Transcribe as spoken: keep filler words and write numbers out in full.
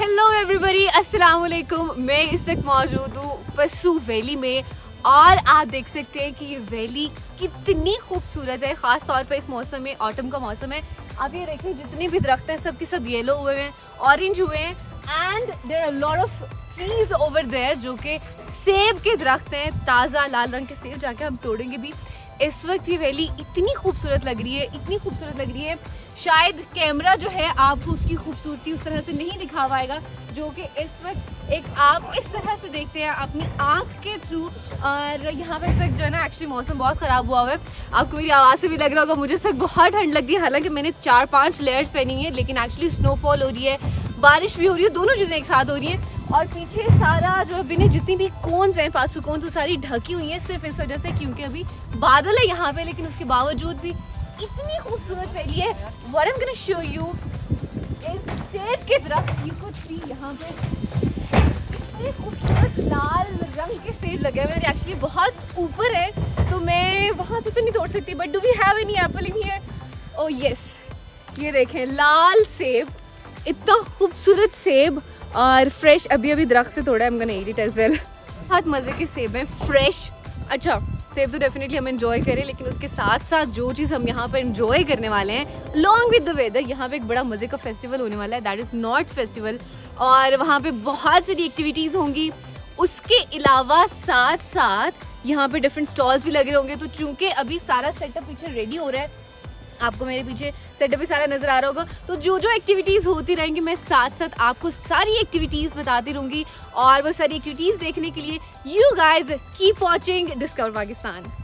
Hello everybody, अस्सलाम वालेकुम। मैं इस वक्त मौजूद हूँ पसू वैली में और आप देख सकते हैं कि ये वैली कितनी खूबसूरत है। ख़ास तौर पर इस मौसम में, ऑटम का मौसम है। आप ये देखिए, जितने भी दरख्त हैं सब के सब येलो हुए हैं, ऑरेंज हुए हैं and there are lot of trees over there जो कि सेब के दरख्त हैं। ताज़ा लाल रंग के सेब जाके हम तोड़ेंगे भी। इस वक्त ये वैली इतनी खूबसूरत लग रही है, इतनी खूबसूरत लग रही है, शायद कैमरा जो है आपको उसकी खूबसूरती उस तरह से नहीं दिखा पाएगा जो कि इस वक्त एक आप इस तरह से देखते हैं अपनी आँख के थ्रू। और यहाँ पर इस वक्त जो है ना, एक्चुअली मौसम बहुत ख़राब हुआ हुआ है। आपको मेरी आवाज़ से भी लग रहा होगा, मुझे इस वक्त बहुत ठंड लग रही है। हालांकि मैंने चार पाँच लेयर्स पहनी है, लेकिन एक्चुअली स्नोफॉल हो रही है, बारिश भी हो रही है, दोनों चीज़ें एक साथ हो रही हैं। और पीछे सारा जो बिना जितनी भी कोन्स हैं, पासू कोन्स, वो सारी ढकी हुई हैं सिर्फ इस वजह से क्योंकि अभी बादल है यहाँ पे। लेकिन उसके बावजूद भी इतनी खूबसूरत वैली है। What I am gonna show you इस सेब के दरख्त। यू कुड सी यहाँ पे इतने खूबसूरत लाल रंग के सेब लगे हुए हैं। एक्चुअली बहुत ऊपर है तो मैं वहाँ से तो नहीं तोड़ सकती, but do we have any apple in here? Oh yes, ये देखें लाल सेब, इतना खूबसूरत सेब और फ्रेश। अभी अभी दरख्त से थोड़ा हमको नहीं इट एज वेल। बहुत मज़े के सेब हैं, फ्रेश। अच्छा, सेब तो डेफिनेटली हम एंजॉय करें, लेकिन उसके साथ साथ जो चीज़ हम यहाँ पर एंजॉय करने वाले हैं लॉन्ग विद द वेदर, यहाँ पे एक बड़ा मज़े का फेस्टिवल होने वाला है, दैट इज़ नॉट फेस्टिवल। और वहाँ पे बहुत सारी एक्टिविटीज़ होंगी। उसके अलावा साथ साथ यहाँ पर डिफरेंट स्टॉल्स भी लगे होंगे। तो चूँकि अभी सारा सेटअप पीछे रेडी हो रहा है, आपको मेरे पीछे सेटअप भी सारा नज़र आ रहा होगा। तो जो जो एक्टिविटीज़ होती रहेंगी, मैं साथ साथ आपको सारी एक्टिविटीज़ बताती रहूँगी। और वो सारी एक्टिविटीज़ देखने के लिए you guys keep watching discover Pakistan.